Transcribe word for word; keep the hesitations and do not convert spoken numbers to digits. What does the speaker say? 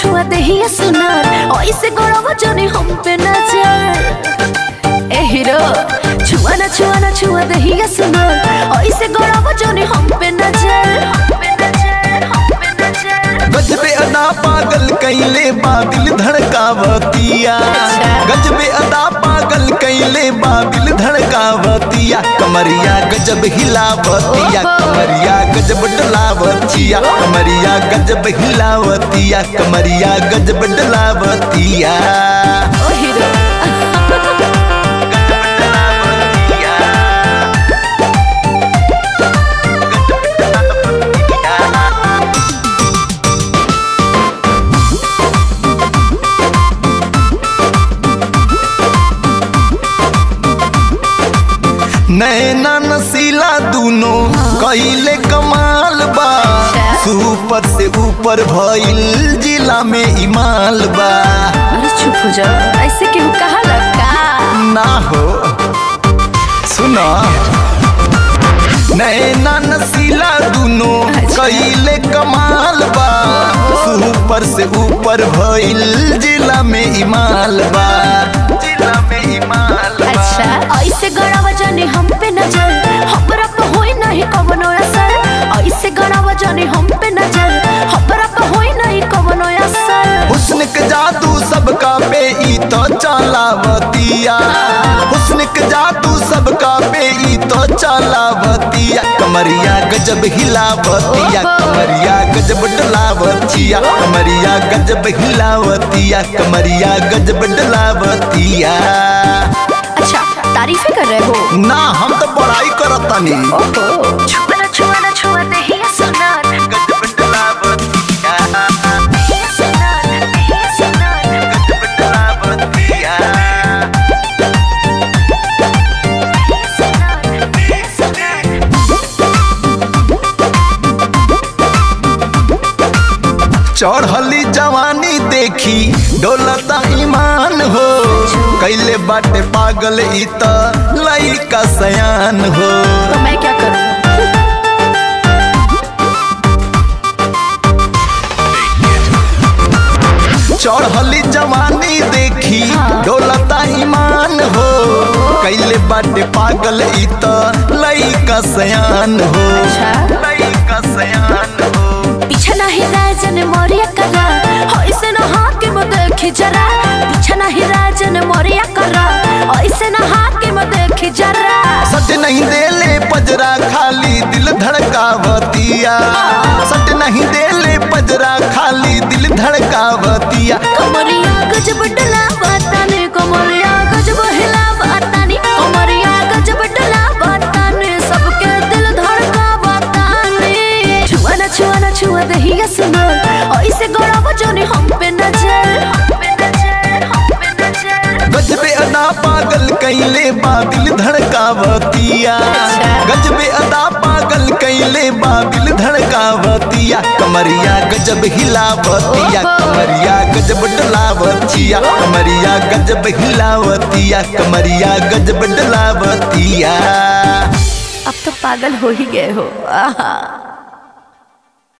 छुआ दे ही सुनार और इसे गोड़वा जोनी हम पे नजर ए हीरो छुआ ना छुआ ना छुआ दे ही सुनार और इसे गोड़वा जोनी हम पे नजर गजबे अदा पागल कैले बादल धड़कावतिया गजबे अदा पागल कैले बादल धड़कावतिया कमरिया गजब हिलावतिया कमरिया गजब डलावतिया कमरिया गजब हिलावतिया कमरिया गजब डलावतिया नैना नसीला दूनो कइले कमाल बा सुपर से ऊपर भइल जिला में इमाल बा। अरे चुप हो जा, ऐसे क्यों कहा लगा ना हो सुना नैना नसीला दूनो कइले कमाल बा सुपर से ऊपर भइल जिला में इमाल बा जिला में इमाल बा। अच्छा ऐसे गड़वा जाने हम पे नजर हमरा पे होई नहीं कवनो असर ऐसे गड़वा जाने हम पे नजर हमरा पे होई नहीं कवनो असर हुस्न के जादू सबका पे ई तो चलावतिया हुस्न के जादू सबका पे ई तो चलावतिया कमरिया गजब हिलावतिया कमरिया गजब डलावतिया कमरिया गजब हिलावतिया कमरिया गजब डलावतिया। अच्छा तारीफ कर रहे हो ना हम तो बड़ाई करता नहीं छुआ छुआ छुआ दे ही सुनार चढ़ली जवानी देखी डोलता ईमान हो कैले बाटे पागल इत लइका सयान हो तो मैं क्या करूं चढ़ली जवानी देखी डोलता ईमान हो कैले बाटे पागल इत लइका सयान हो लइका सयान हो पीछे नहीं राजन मोरिया करा हो इसे ना हाथ के मत देखी जरा पीछे नहीं राजन मोरिया करा हो इसे ना हाथ के मत देखी जरा सट नहीं देले पजरा खाली दिल धड़कावतिया सट नहीं देले पजरा खाली दिल धड़कावतिया कमरिया गजब डलावतानी कमरिया गजब हिलावतानी कमरिया गजब डलावतानी सबके दिल धड़कावतानी छुआ ना छुआ ना छुआ दहिया सुनार और इसे गोड़वा जोनी हम पे नजर गजबे अदा पागल कैले बादल धड़कावतिया गजबे अदा पागल कैले बादल धड़कावतिया कमरिया गजब हिलावतिया कमरिया गजब डलावतिया कमरिया गजब हिलावतिया कमरिया गजब डलावतिया। अब तो पागल हो ही गए हो।